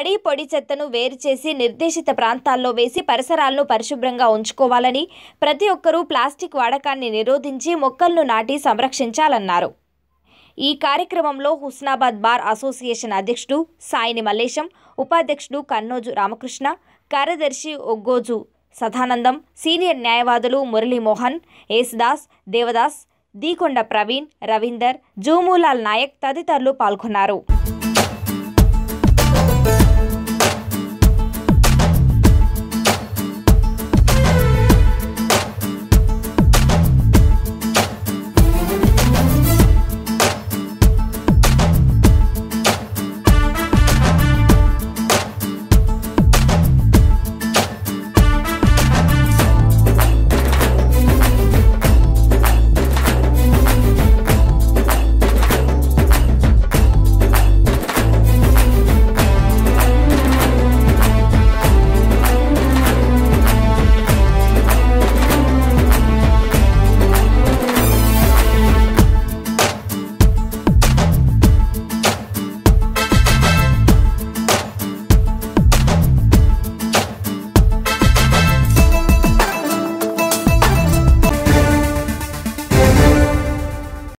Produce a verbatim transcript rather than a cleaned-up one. తడి పొడి చెత్తను వేరు చేసి నిర్దేశిత ప్రాంతాల్లో వేసి పరిసరాలను పరిశుభ్రంగా ఉంచుకోవాలని ప్రతి ఒక్కరూ ప్లాస్టిక్ వాడకాన్ని నిరోధించి మొక్కలను నాటి సంరక్షించాలన్నారు. ఈ కార్యక్రమంలో హుస్నాబాద్ బార్ అసోసియేషన్ అధ్యక్షుడు సాయిని మల్లేశం, ఉపాధ్యక్షుడు కన్నోజు రామకృష్ణ, కార్యదర్శి ఒగ్గోజు సదానందం, సీనియర్ న్యాయవాదులు మురళీమోహన్, యేసుదాస్, దేవదాస్, దీకొండ ప్రవీణ్, రవీందర్, జూమూలాల్ నాయక్ తదితరులు పాల్గొన్నారు.